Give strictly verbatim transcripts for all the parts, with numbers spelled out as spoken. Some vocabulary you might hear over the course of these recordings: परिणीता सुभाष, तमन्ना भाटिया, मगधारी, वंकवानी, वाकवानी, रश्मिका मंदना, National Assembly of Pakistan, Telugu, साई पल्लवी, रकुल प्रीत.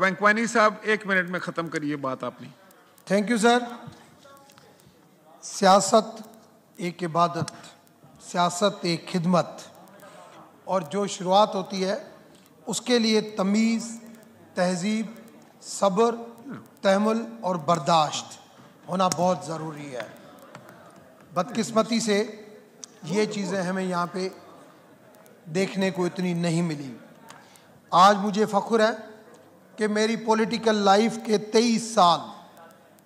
वंकवानी साहब, एक मिनट में ख़त्म करिए बात आपने। Thank you sir. सियासत एक इबादत, सियासत एक खिदमत, और जो शुरुआत होती है उसके लिए तमीज़, तहजीब, सब्र, तहमुल और बर्दाश्त होना बहुत ज़रूरी है। बदकिस्मती से ये चीज़ें हमें यहाँ पे देखने को इतनी नहीं मिली। आज मुझे फ़ख्र है कि मेरी पॉलिटिकल लाइफ के तेईस साल,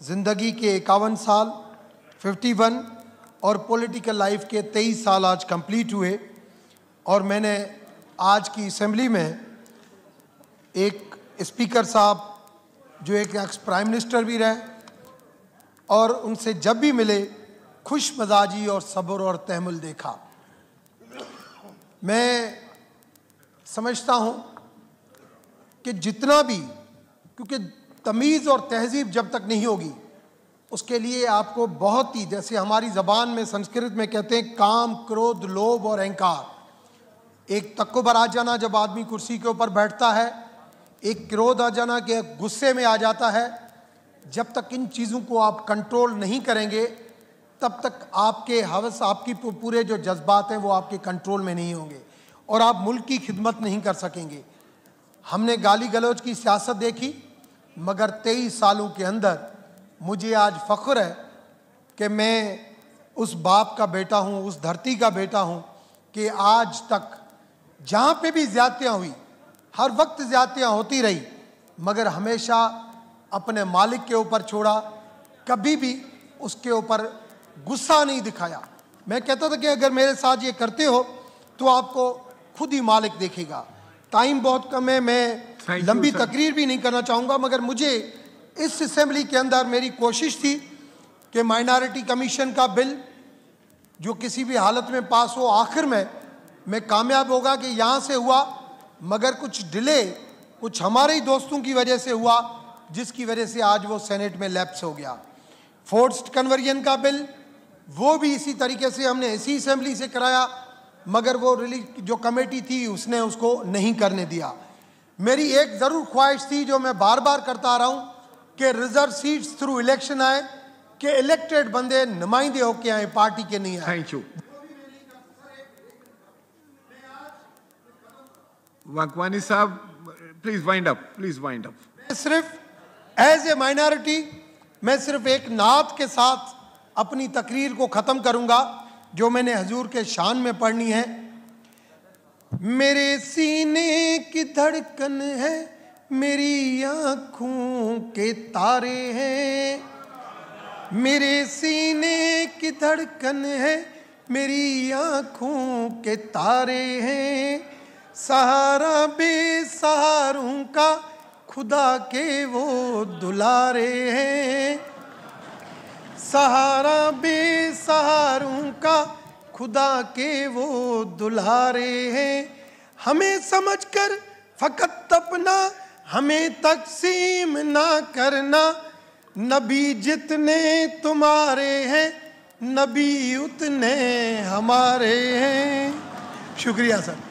ज़िंदगी के इक्यावन साल, इक्यावन और पॉलिटिकल लाइफ के तेईस साल आज कंप्लीट हुए, और मैंने आज की असेंबली में एक स्पीकर साहब जो एक एक्स प्राइम मिनिस्टर भी रहे, और उनसे जब भी मिले खुश मिजाजी और सब्र और तहमुल देखा। मैं समझता हूँ कि जितना भी, क्योंकि तमीज़ और तहजीब जब तक नहीं होगी उसके लिए आपको बहुत ही, जैसे हमारी ज़बान में संस्कृत में कहते हैं, काम, क्रोध, लोभ और अहंकार। एक तकब्बुर आ जाना जब आदमी कुर्सी के ऊपर बैठता है, एक क्रोध आ जाना कि गुस्से में आ जाता है। जब तक इन चीज़ों को आप कंट्रोल नहीं करेंगे तब तक आपके हवस, आपकी पूरे जो जज्बात हैं वो आपके कंट्रोल में नहीं होंगे और आप मुल्क की खिदमत नहीं कर सकेंगे। हमने गाली गलौज की सियासत देखी, मगर तेईस सालों के अंदर मुझे आज फ़ख्र है कि मैं उस बाप का बेटा हूँ, उस धरती का बेटा हूँ कि आज तक जहाँ पे भी ज़्यादतियाँ हुई, हर वक्त ज़्यादतियाँ होती रही, मगर हमेशा अपने मालिक के ऊपर छोड़ा, कभी भी उसके ऊपर गुस्सा नहीं दिखाया। मैं कहता था कि अगर मेरे साथ ये करते हो तो आपको खुद ही मालिक देखेगा। टाइम बहुत कम है, मैं लंबी तकरीर भी नहीं करना चाहूँगा, मगर मुझे इस असेंबली के अंदर मेरी कोशिश थी कि माइनॉरिटी कमीशन का बिल जो किसी भी हालत में पास हो, आखिर में मैं कामयाब होगा कि यहाँ से हुआ, मगर कुछ डिले कुछ हमारे ही दोस्तों की वजह से हुआ, जिसकी वजह से आज वो सेनेट में लैप्स हो गया। फोर्स्ड कन्वर्जन का बिल वो भी इसी तरीके से हमने इसी असेंबली से कराया, मगर वो रिलीज जो कमेटी थी उसने उसको नहीं करने दिया। मेरी एक ज़रूर ख्वाहिश थी, जो मैं बार बार करता आ रहा हूँ, कि रिजर्व सीट्स थ्रू इलेक्शन आए, कि इलेक्टेड बंदे नुमाइंदे होके आए, पार्टी के नहीं आए। Thank you. वाकवानी साहब, please wind up, please wind up. सिर्फ एज ए माइनॉरिटी मैं सिर्फ एक नात के साथ अपनी तकरीर को ख़त्म करूँगा जो मैंने हजूर के शान में पढ़नी है। मेरे सीने की धड़कन है, मेरी आँखों के तारे हैं। मेरे सीने की धड़कन है, मेरी आँखों के तारे हैं। सहारा बेसहारों का खुदा के वो दुलारे हैं। सहारा बेसहारों का खुदा के वो दुलारे हैं। हमें समझकर फकत तपना, हमें तकसीम ना करना। नबी जितने तुम्हारे हैं, नबी उतने हमारे हैं। शुक्रिया सर।